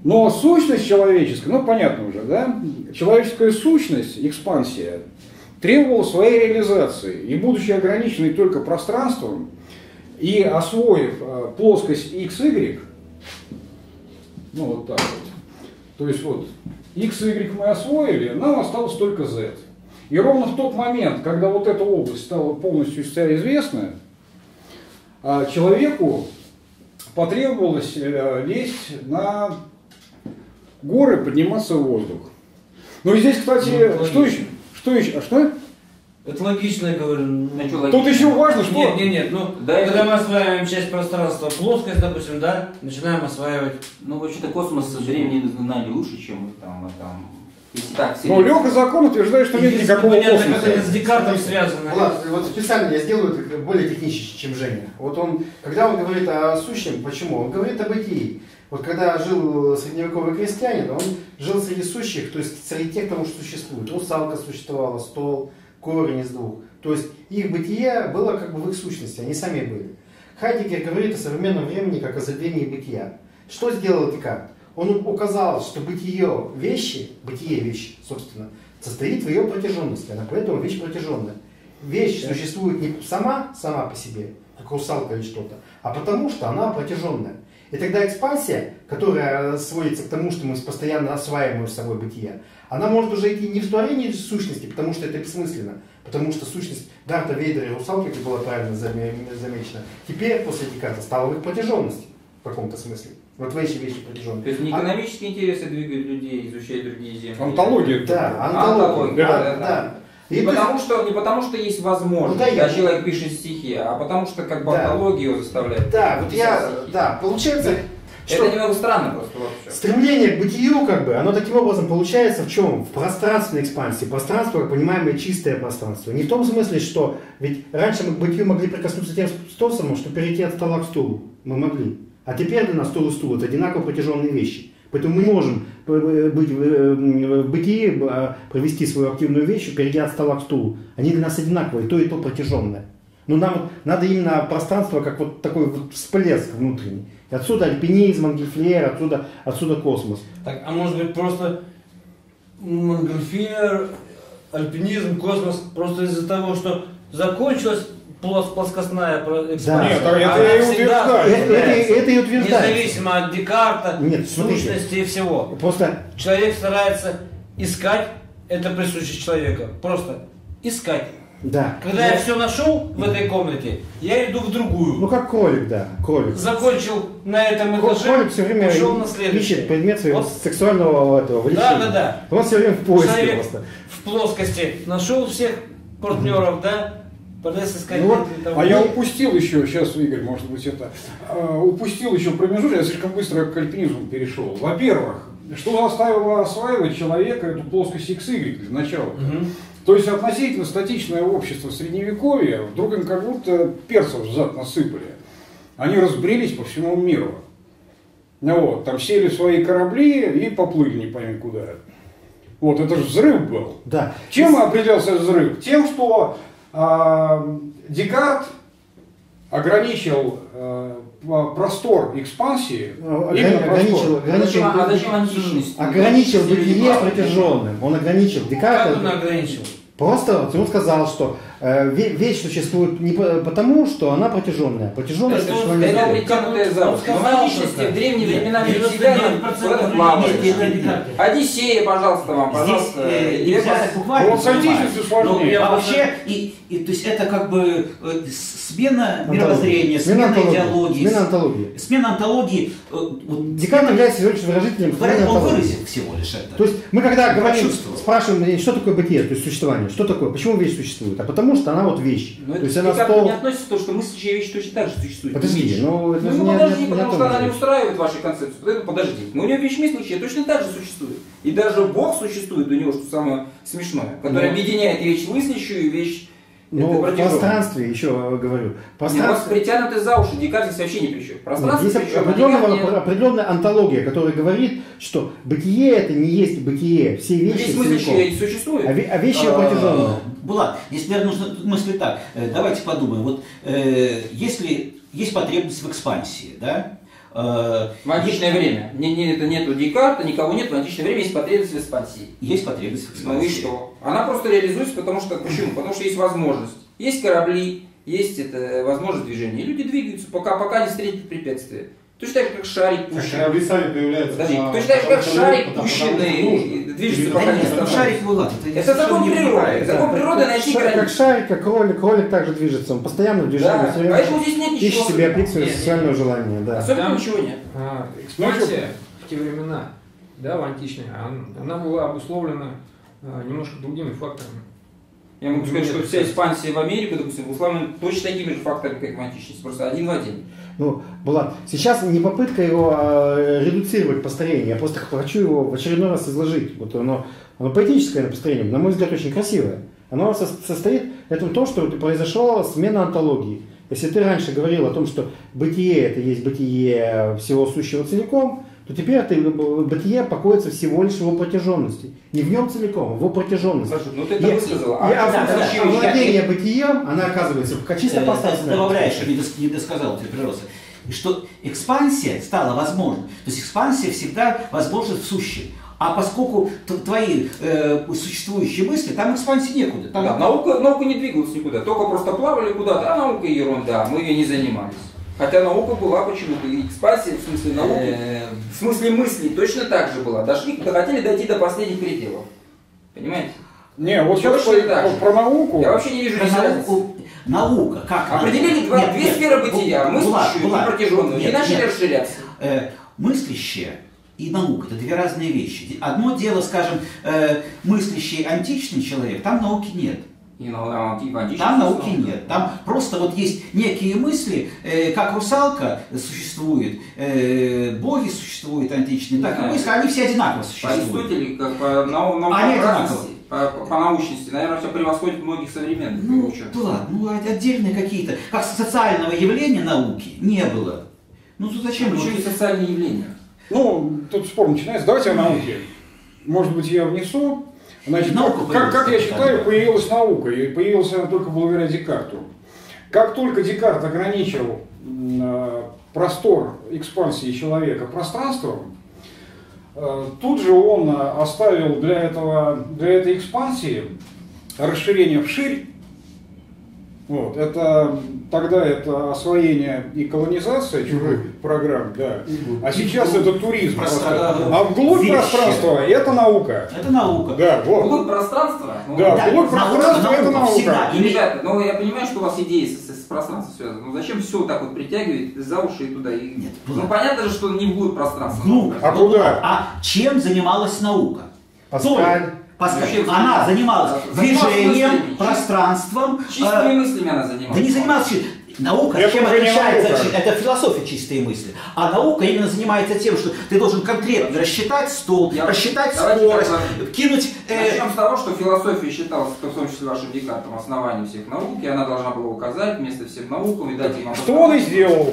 Но сущность человеческая, ну понятно уже, да? Человеческая сущность, экспансия, требовала своей реализации. И будучи ограниченной только пространством, и освоив плоскость икс игрек, ну вот так вот, то есть вот, икс игрек мы освоили, нам осталось только зет. И ровно в тот момент, когда вот эта область стала полностью известна, человеку потребовалось лезть на горы, подниматься в воздух. Ну и здесь, кстати, ну, что еще? Что еще? А что? Это логично, я говорю. А что, логично? Тут еще важно, что... Нет, нет, нет. Ну, да, когда это... мы осваиваем часть пространства, плоскость, допустим, да, начинаем осваивать. Ну, вообще-то космос, к сожалению, не знали лучше, чем там... там... Так, но Леха Закон утверждает, что нет никакого космоса. Это с Декартом связано. Влад, вот специально я сделаю это более технически, чем Женя. Вот он, когда он говорит о сущем, почему? Он говорит о бытии. Вот когда жил средневековый крестьянин, он жил среди сущих, то есть среди тех, тому что существует. Русалка существовала, стол, корень из двух. То есть их бытие было как бы в их сущности, они сами были. Хайдеггер говорит о современном времени как о забвении бытия. Что сделал Декарт? Он указал, что бытие вещи, бытие вещи, собственно, состоит в ее протяженности. Она поэтому вещь протяженная. Вещь существует не сама, сама по себе, как русалка или что-то, а потому что она протяженная. И тогда экспансия, которая сводится к тому, что мы постоянно осваиваем с собой бытие, она может уже идти не в творении сущности, потому что это бессмысленно. Потому что сущность Дарта Вейдера и русалки, как было правильно замечено, теперь после Декарта стала в их протяженности в каком-то смысле. Вот вещи, вещи протяженные. То есть не экономические а... интересы двигают людей, изучают другие земли. Антология. Да, антология. антология да, да, да. да. И не, потому, есть... что, не потому, что есть возможность, ну, да, когда я... человек пишет стихи, а потому что как бы да. антология его заставляет. Да, вот я, стихи. да, получается... Что? Это немного странно просто вообще. Стремление к бытию, как бы, оно таким образом получается в чем? В пространственной экспансии. Пространство, как понимаемое, чистое пространство. Не в том смысле, что ведь раньше мы к бытию могли прикоснуться тем способом, что перейти от стола к стулу. Мы могли. А теперь для нас стул и стул – это одинаково протяженные вещи. Поэтому мы можем быть в бытии, провести свою активную вещь, перейти от стола к стулу. Они для нас одинаковые, то и то протяженное. Но нам надо именно пространство, как вот такой вот всплеск внутренний. И отсюда альпинизм, Монгольфье, отсюда, отсюда космос. Так, а может быть просто Монгольфье, альпинизм, космос, просто из-за того, что закончилось плос плоскостная экспансия. Да. Нет, это и утверждает. Это, это, это и утверждает. Независимо от Декарта, Нет, сущности и всего. Просто... Человек старается искать, это присуще человека. Просто искать. Да. Когда я... я все нашел в этой комнате, я иду в другую. Ну как кролик, да, кролик. Закончил на этом этаже, кролик все время пошел на следующий. Ищет предмет своего вот. сексуального этого влечения. Да, да, да. Он все время в поиске просто. В плоскости нашел всех партнеров, mm-hmm. да. Ну, вот, а я упустил еще, сейчас, Игорь, может быть, это, э, упустил еще промежуток, я слишком быстро к альпинизму перешел. Во-первых, что заставило осваивать человека эту плоскость икс игрек для начала. Угу. То есть относительно статичное общество средневековья вдруг им как будто перцев в зад насыпали. Они разбрелись по всему миру. Ну, вот, там сели в свои корабли и поплыли не пойми куда. Вот, это же взрыв был. Да. Чем определился взрыв? Тем, что... Декарт ограничил простор экспансии, ограничил, ограничил, ограничил, ограничил бытие протяженным. Он ограничил Декарт. Он ограничил. Просто он сказал, что вещь существует не потому, что она протяженная. Протяженность это притянутая за руку. В древние времена не всегда Одиссея, пожалуйста, вам, пожалуйста. Вот с Одиссеей сложнее. Вообще, то есть это как бы смена мировоззрения, смена идеологии. Смена антологии. Декарт является всего лишь выражителем. Он выразил всего лишь это. То есть мы когда говорим, спрашиваем, что такое бытие, то есть существование, что такое, почему вещь существует, а потому что она вот вещь. Но то есть она стол... не относится к тому, что мыслящая вещь точно так же существует. Подожди, ну это ну, же ну, не, подожди, не, не потому что она не устраивает вашей концепции. Поэтому подожди. Но у нее вещь мыслящая точно так же существует. И даже Бог существует у него, что самое смешное, который ну, объединяет вещь мыслящую и вещь. Ну, в пространстве, еще говорю. Пространство... Вас притянуты за уши, Декарт вообще не причем. Пространство Нет, есть определенная, определенная антология, которая говорит, что бытие это не есть бытие. Все вещи мыслящие существуют. А, ве а вещи а, протяженные. Булат, здесь, наверное, нужно мысли так. Давайте подумаем. Вот э, если есть потребность в экспансии, да? В античное время. Не, не, это нету Декарта, никого нет. В античное время есть потребность в экспансии. Есть потребность в экспансии. Ну и что? Она просто реализуется, потому что почему? Потому что есть возможность. Есть корабли, есть это, возможность движения. И люди двигаются, пока, пока не встретят препятствия. Точно так же, как шарик пущенный. Корабли сами появляются. Подожди, на... точно так же, как шарик пущенный движется. Да, шарик вылазит. Это закон природы. Закон природы найти границу. Как шарик, как кролик, кролик также движется. Он постоянно движется. Да. Поэтому здесь нет ничего. Ищет себе аппетитное социальное желание. Да. Особенно там ничего нет. А, экспансия в те времена, да, в античной, она была обусловлена а, немножко другими факторами. Я могу сказать, что вся экспансия в Америку, допустим, условно, точно такими же факторами, как в античности, просто один в один. Ну, Булат, сейчас не попытка его э, редуцировать по старению, я просто хочу его в очередной раз изложить. Вот оно, оно поэтическое по старению, на мой взгляд, очень красивое. Оно со состоит в том, что произошла смена антологии. Если ты раньше говорил о том, что бытие – это есть бытие всего сущего целиком, то теперь это бытие покоится всего лишь в его протяженности. Не в нем целиком, в его протяженности. Ну ты так сказал. А владение бытием, она оказывается чисто постатистически. Добавляешь, не досказал тебе прирост. И что экспансия стала возможной. То есть экспансия всегда возможна в сущем. А поскольку твои э, существующие мысли, там экспансии некуда. Там... Да, наука, наука не двигалась никуда, только просто плавали куда-то, а наука ерунда, мы ее не занимались. Хотя наука была почему-то, и экспансия в смысле науки, в смысле мыслей точно так же была. Дошли, хотели дойти до последних пределов. Понимаете? Не, вот сейчас про науку. Я вообще не вижу науку. Наука, как? Определили два, нет, две нет, сферы бытия, мыслящую и протяженную, и начали расширяться. Э, мыслящие и наука – это две разные вещи. Одно дело, скажем, э, мыслящий античный человек, там науки нет. Там науки нет. Там просто вот есть некие мысли, э, как русалка существует, э, боги существуют античные, так и мысли, они все одинаково существуют. Аристотель, как по научности, по, по, по научности, наверное, все превосходит многих современных. Ну, да ладно, ну отдельные какие-то, как социального явления науки не было. Ну тут зачем? Почему и социальные явления? Ну, тут спор начинается. Давайте о науке. Может быть, я внесу. Значит, как, как, как я считаю, появилась наука, и появилась она только благодаря Декарту. Как только Декарт ограничил э, простор экспансии человека пространством, э, тут же он оставил для, этого, для этой экспансии расширение вширь. Вот, это, тогда это освоение и колонизация чужих угу. программ, да. Угу. А сейчас угу. это туризм. Пространство. Просто. А вглубь пространства это наука. Это наука. Да, вот. Вглубь пространства? Ну, да, да, вглубь пространства это наука. Всегда. И, ребята, ну я понимаю, что у вас идеи с, с пространством связаны. Но зачем все так вот притягивать за уши и туда? И... Нет, ну понятно же, что не будет пространства. Ну, а куда? А чем занималась наука? Паскаль. Она занималась движением, пространством. Чистыми мыслями она занималась. Да не занималась. Наука чем отличается? Это философия чистые мысли. А наука именно занимается тем, что ты должен конкретно рассчитать стол, рассчитать скорость, кинуть... Начнем с того, что философия считалась, в том числе вашим Декартом, основанием всех наук, и она должна была указать место всем наукам и дать им... Что он и сделал?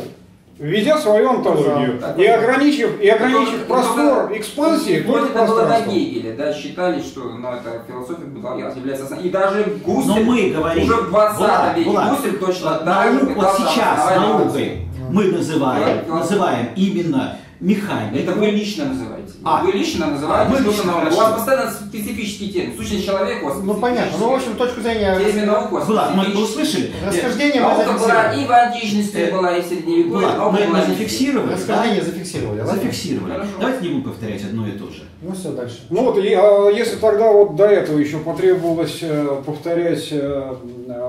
Введя свою антологию да, и ограничив, и ограничив но, простор но, экспансии, но это было до Гегеля, да, считали, что ну, это философия является основной. И даже Гуссерль уже в двадцатом веке, Гуссерль точно так же. Вот сейчас наукой мы называем, да, называем именно механику. Это вы лично называете. А, вы лично называете а, что-то науку. У вас постоянно специфический термин. Сущность человека, у вас ну понятно, ну в общем точку зрения... Термин науку, у вас мы услышали. Расхождение мы зафиксировали. И в античности была, и в средневековье. Мы это зафиксировали. Расхождение зафиксировали. Зафиксировали. Давайте не будем повторять одно и то же. Ну все, дальше. Ну вот, если тогда вот до этого еще потребовалось повторять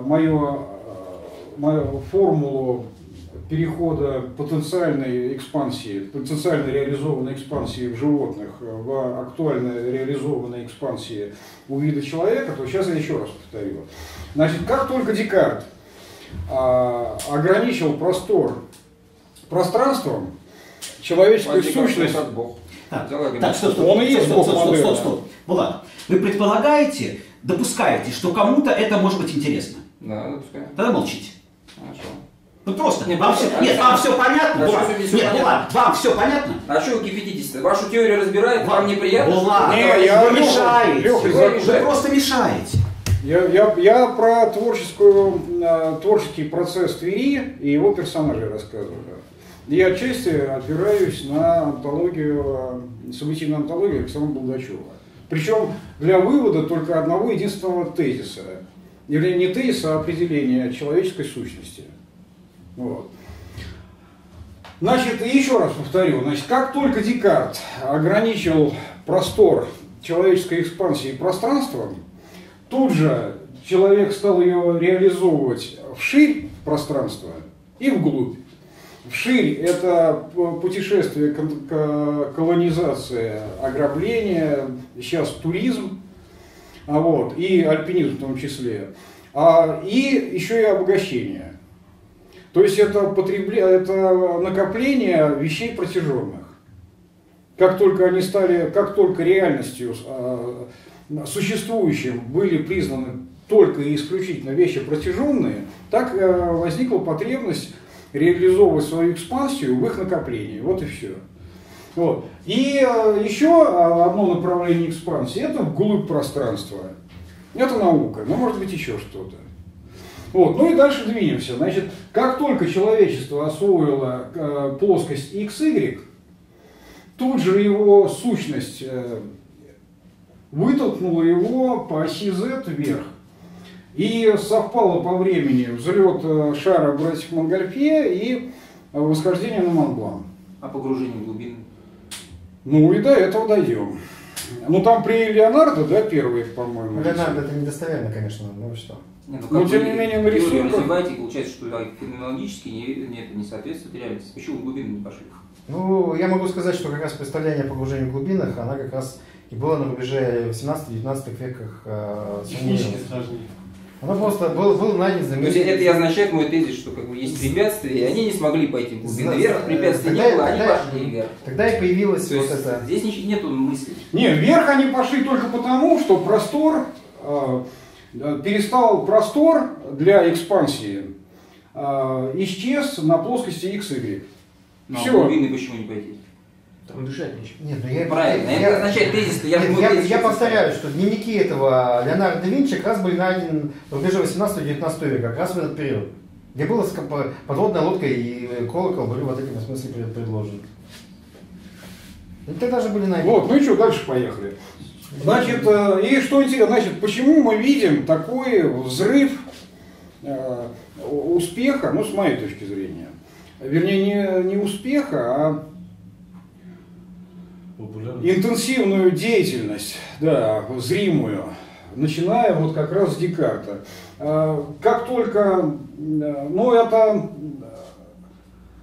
мою формулу перехода потенциальной экспансии, потенциально реализованной экспансии в животных в актуально реализованной экспансии у вида человека, то сейчас я еще раз повторю. Значит, как только Декарт а, ограничил простор пространством, человеческая сущность... Так, так, стоп, стоп, он и есть Бог модерна. Стоп, стоп, Булат, вы предполагаете, допускаете, что кому-то это может быть интересно? Да, допускаю. Тогда молчите. Хорошо. Ну просто, нет, вам, все, нет, вам все понятно? Да, все, все нет, понятно. Булат, вам все понятно? А что вы кипятитесь-то? Вашу теорию разбирает, вам неприятно? Булат, не, я вы мешаете, Леха, вы, вы мешаете. Просто мешаете. Я, я, я про творческую, творческий процесс Твери и его персонажей рассказываю. Я отчасти опираюсь на антологию, событийную антологию Александра Болдачёва. Причем для вывода только одного единственного тезиса. Или не тезиса, а определения человеческой сущности. Вот. Значит, еще раз повторю, значит, как только Декарт ограничил простор человеческой экспансии пространством, тут же человек стал ее реализовывать вширь пространства и вглубь. Вширь – это путешествие, колонизация, ограбление, сейчас туризм, вот, и альпинизм в том числе, а, и еще и обогащение. То есть это, потребля... это накопление вещей протяженных. Как только они стали, как только реальностью э, существующим были признаны только и исключительно вещи протяженные, так э, возникла потребность реализовывать свою экспансию в их накоплении. Вот и все. Вот. И э, еще одно направление экспансии – это вглубь пространства. Это наука, но может быть еще что-то. Вот. Ну и дальше двинемся. Значит, как только человечество освоило э, плоскость икс игрек, тут же его сущность э, вытолкнула его по оси Z вверх. И совпало по времени взлет шара братьев Монгольфье и восхождение на Монблан. А погружение в глубину? Ну и до этого дойдем. Ну там при Леонардо, да, первый, по-моему. Леонардо это недостоверно, конечно, ну что. Не, ну, Но тем не менее нарисуем. Вы развиваете, получается, что феноменологически не, нет, не соответствует реальности. Почему в глубину не пошли? Ну, я могу сказать, что как раз представление о погружении в глубинах, она как раз и была на рубеже восемнадцатого-девятнадцатого веках. Э, Технически сложнее. Она просто был, был найден замечательный. То есть это и означает мой тезис, что как бы есть препятствия, и они не смогли пойти в глубину. Вверх препятствий не было, они пошли вверх. Тогда и появилась То вот это. Здесь нету мысли. Нет, вверх они пошли только потому, что простор, э, перестал простор для экспансии, э, исчез на плоскости икс игрек. Но все. Глубины почему не пойти? Там дышать нечего. Нет, ну я, Правильно, я, это означает тезис, я, я, я, я повторяю, что дневники этого Леонардо да Винчи как раз были найдены в рубеже восемнадцатого-девятнадцатого века, как раз в этот период, где была подводная лодка и колокол были вот этим в смысле предложены. Это даже были найдены. Вот, ну и что, дальше поехали. Значит, и что интересно, значит, почему мы видим такой взрыв э, успеха, ну с моей точки зрения, вернее не, не успеха, а интенсивную деятельность, да, зримую, начиная вот как раз с Декарта. Как только, ну это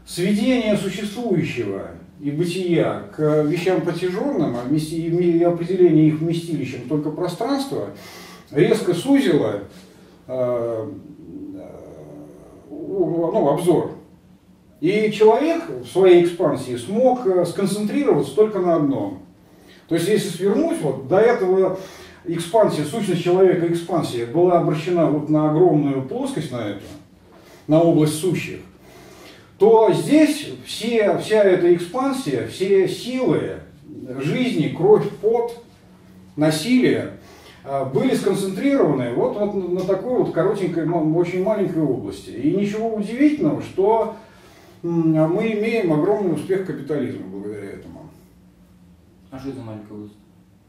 сведение существующего и бытия к вещам протяженным, а и определение их вместилищем только пространства, резко сузило ну, обзор. И человек в своей экспансии смог сконцентрироваться только на одном. То есть, если свернуть, вот до этого экспансия, сущность человека экспансия была обращена вот на огромную плоскость, на эту, на область сущих, то здесь все, вся эта экспансия, все силы жизни, кровь, пот, насилие были сконцентрированы вот, вот на такой вот коротенькой, очень маленькой области. И ничего удивительного, что мы имеем огромный успех капитализма благодаря этому. А что это за маленькая область?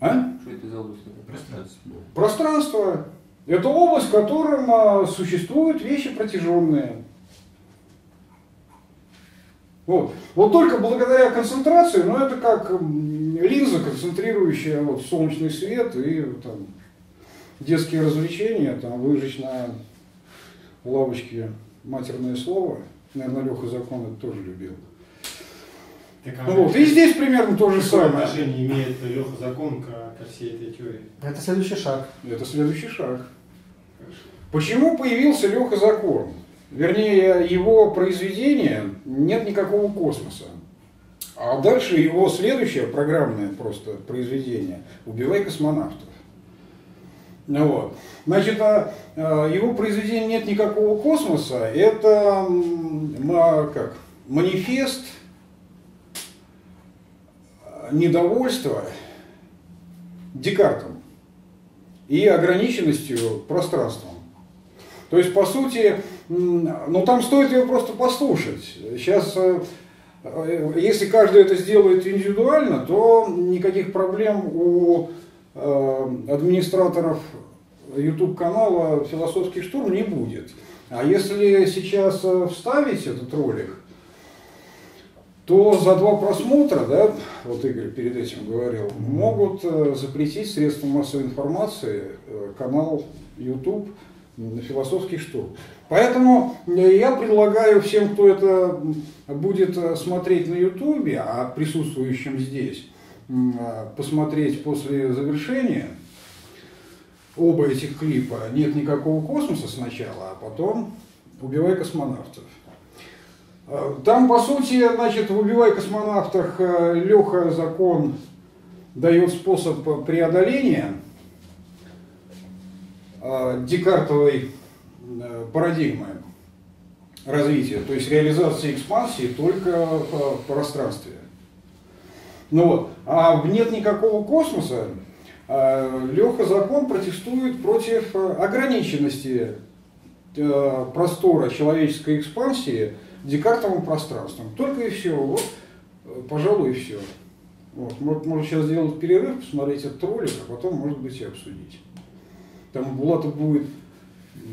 А? Что это за область? Это пространство. Пространство. Это область, в котором существуют вещи протяженные. Вот. Вот только благодаря концентрации, ну это как линза, концентрирующая вот, солнечный свет и там, детские развлечения, там, выжечь на лавочке матерное слово. Наверное, Леха Закон это тоже любил. Вот. И здесь примерно то же самое. Отношение имеет Леха Закон ко всей этой теории? Это следующий шаг. Это следующий шаг. Хорошо. Почему появился Леха Закон? Вернее, его произведение «Нет никакого космоса». А дальше его следующее программное просто произведение «Убивай космонавтов». Вот. Значит, его произведение «Нет никакого космоса» – это как, манифест недовольства Декартом и ограниченностью пространством. То есть, по сути, ну там стоит его просто послушать. Сейчас, если каждый это сделает индивидуально, то никаких проблем у администраторов YouTube-канала «Философский штурм» не будет. А если сейчас вставить этот ролик, то за два просмотра, да, вот Игорь перед этим говорил, могут запретить средством массовой информации канал YouTube на «Философский штурм». Поэтому я предлагаю всем, кто это будет смотреть на YouTube, а присутствующим здесь, посмотреть после завершения оба этих клипа «Нет никакого космоса» сначала, а потом «Убивай космонавтов». Там, по сути, значит, в «Убивай космонавтах» Леха Закон дает способ преодоления декартовой парадигмы развития, то есть реализации экспансии только в пространстве. Ну вот. А «Нет никакого космоса» Леха Закон протестует против ограниченности э, простора человеческой экспансии Декартовым пространством. Только и все. Вот, пожалуй, и все. Вот. Может, можно сейчас сделать перерыв, посмотреть этот ролик, а потом, может быть, и обсудить. Там у Булата будет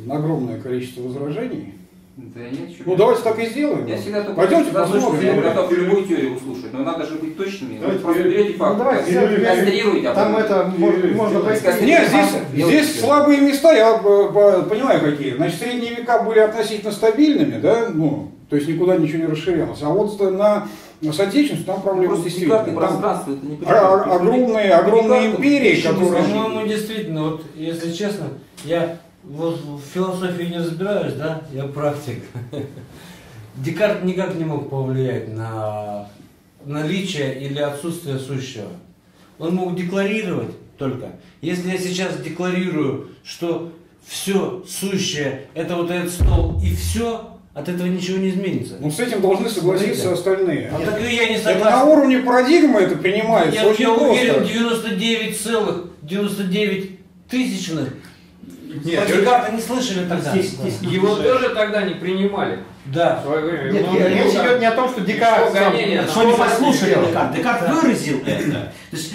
огромное количество возражений. Да, ну давайте так и сделаем. Я всегда только Пойдемте, послушайте, я готов любую теорию услышать, но надо же быть точными. Давайте посмотрите факты. Конструируйте. Там это можно поискать. Нет, здесь, здесь слабые места, я понимаю какие. Значит, средние века были относительно стабильными, да, ну, то есть никуда ничего не расширялось. А вот на, на соотечественность там проблемы действительно. Пространство, это не огромные, огромные империи, которые... Ну, действительно, вот, если честно, я... Вот в философии не разбираюсь, да? Я практик. Декарт никак не мог повлиять на наличие или отсутствие сущего. Он мог декларировать только. Если я сейчас декларирую, что все сущее, это вот этот стол и все, от этого ничего не изменится. Ну, с этим должны согласиться остальные. А так и я не согласен. Это на уровне парадигмы это принимается. Я, я уверен, девяносто девять целых девяносто девять тысячных. Нет, Декарта не слышали тогда. Здесь, здесь не его слышали. Тоже тогда не принимали. Да. Нет, нет, речь идет не о том, что Декарт не послушали. Декарт выразил это.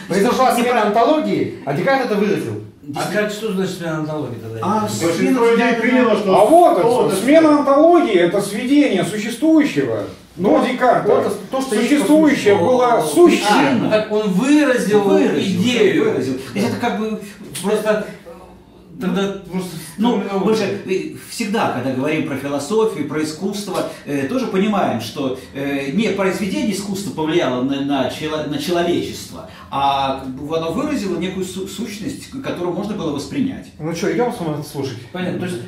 Произошла смена онтологии, а Декарт это выразил. А как, что значит смена онтологии тогда? А, смена... приняло, что... а вот это, смена онтологии это сведение существующего. Но Декарта, то, что существующее было сущим. Так он выразил идею. Это как бы просто... Тогда просто... Ну, мы же всегда, когда говорим про философию, про искусство, э, тоже понимаем, что э, не произведение искусства повлияло на, на, чело, на человечество, а оно выразило некую сущность, которую можно было воспринять. Ну что, идем слушать? Понятно. То есть